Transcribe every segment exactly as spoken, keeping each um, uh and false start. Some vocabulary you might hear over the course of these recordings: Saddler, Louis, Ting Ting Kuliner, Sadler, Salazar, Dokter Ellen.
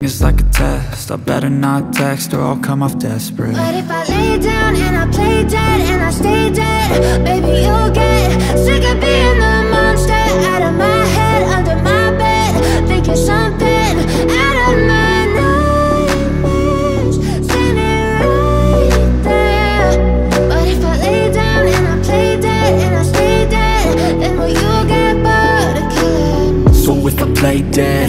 It's like a test, I better not text or I'll come off desperate. But if I lay down and I play dead and I stay dead, baby, you'll get sick of being the monster. Out of my head, under my bed, thinking something out of my nightmares, standing right there. But if I lay down and I play dead and I stay dead, then will you get bored of killing me? So if I play dead,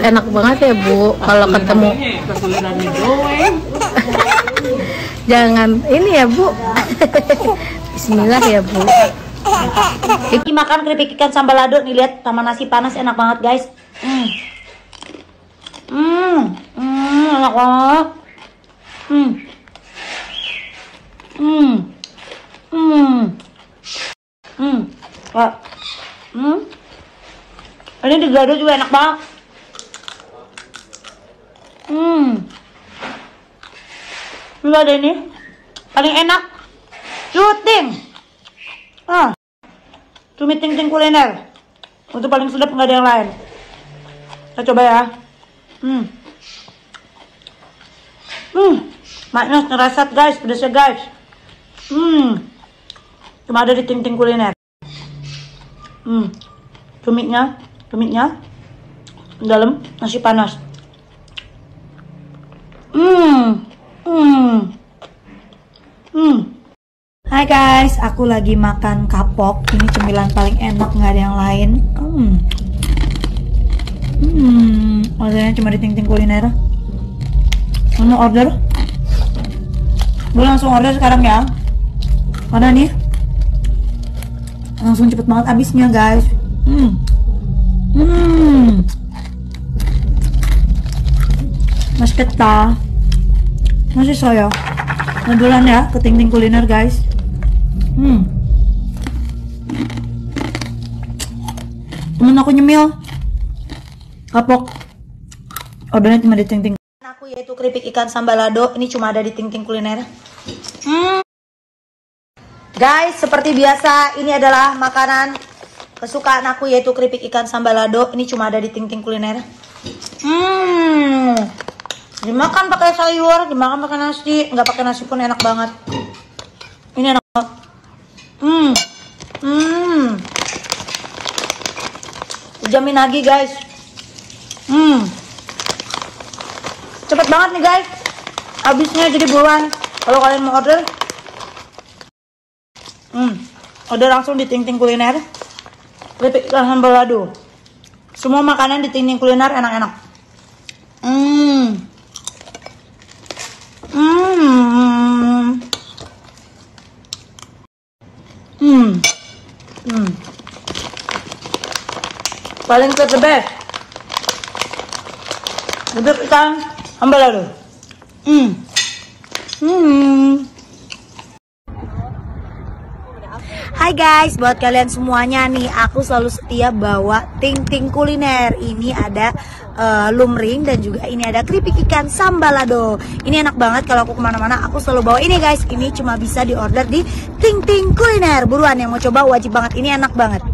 Enak banget ya Bu, kalau ketemu jangan ini ya Bu. Bismillah ya Bu. Ini makan keripik ikan sambal lado nih, lihat sama nasi panas, enak banget guys. Hmm, hmm, hmm enak banget. Hmm, hmm, hmm, hmm, wah, hmm. Ini digado juga enak banget. Hmm, juga ada ini paling enak, cuting, ah, cumi ting ting kuliner, itu paling sedap, nggak ada yang lain. Kita coba ya, hmm, hmm, maknya ngerasat guys, pedasnya guys, hmm, cuma ada di ting ting kuliner, hmm, cuminya, cuminya, dalam nasi panas. Hmm, hmm, hmm. Hai guys, aku lagi makan kapok. Ini cemilan paling enak, nggak ada yang lain. Hmm, hmm. Ordernya cuma di Ting Ting Kuliner. Mau order? Gue langsung order sekarang ya. Karena nih, langsung cepet banget habisnya guys. Hmm, hmm. Mas kita. Masih soyo ngedulan ya ke Ting Ting Kuliner guys. Hmm, temen aku nyemil kapok, ordernya cuma di Ting Ting. Aku yaitu keripik ikan sambal lado, ini cuma ada di Ting Ting Kuliner. Hmm. Guys, seperti biasa ini adalah makanan kesukaan aku yaitu keripik ikan sambal lado, ini cuma ada di Ting Ting Kuliner. Hmm, dimakan pakai sayur, dimakan pakai nasi, nggak pakai nasi pun enak banget. Ini enak banget. Hmm, hmm, dijamin lagi guys. Hmm, cepet banget nih guys habisnya, jadi buruan kalau kalian mau order. Hmm, order langsung di Ting Ting Kuliner keripik ikan sambal lado. Semua makanan di Ting Ting Kuliner enak-enak. Hmm. Hmm. Hmm. Hmm. Paling the best. Keripik ikan sambal lado. Hmm. Hmm. Hai guys, buat kalian semuanya nih, aku selalu setia bawa Ting Ting Kuliner. Ini ada uh, lumring dan juga ini ada keripik ikan sambal lado. Ini enak banget, kalau aku kemana-mana aku selalu bawa ini guys. Ini cuma bisa diorder di Ting Ting Kuliner. Buruan yang mau coba wajib banget, ini enak banget.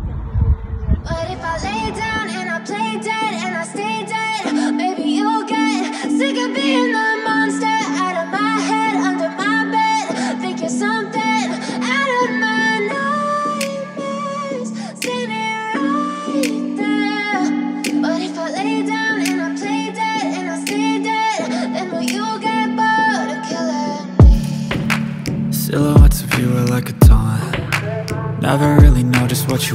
Silhouettes of you are like a taunt. Never really know just what you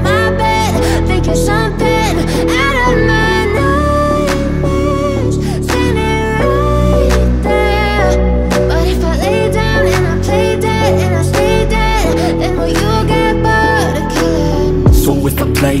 my bed, thinking something out of my nightmares, standing right there. But if I lay down and I play dead and I stay dead, then will you get bored of killing me? So if I play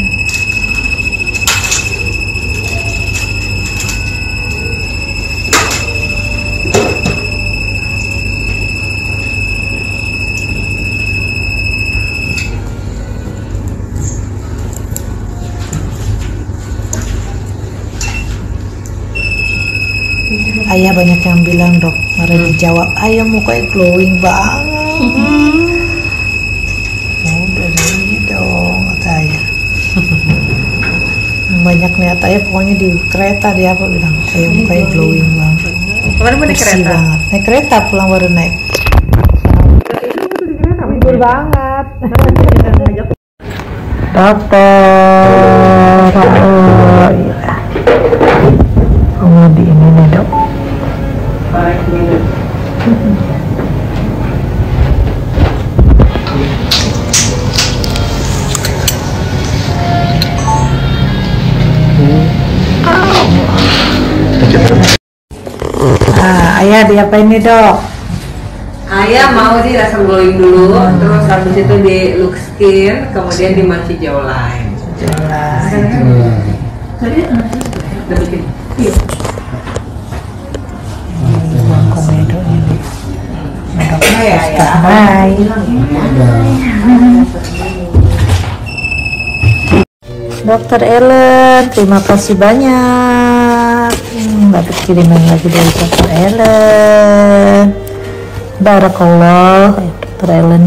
Ayah banyak yang bilang dok, mari hmm. dijawab, ayah mukanya glowing banget. Hmm. Oh, udah dari dong, kata ayah. Banyak lihat ayah, pokoknya di kereta dia apa bilang, ayah mukanya glowing banget. Kemarin naik kereta? Banget. Naik kereta, pulang baru naik. Tidur banget. Dokter, oh, di ini nih dok. Ah, ayah diapain nih dok? Ayah mau sih rasa glowing dulu, hmm. terus habis itu di look skin, kemudian dimanci jawline. Jawline. Tadi udah bikin. Iya. Ya, ya. Hai. Dokter Ellen, terima kasih banyak. Hmm, dapat kiriman lagi dari Dokter Ellen. Barakallah, Dokter Ellen.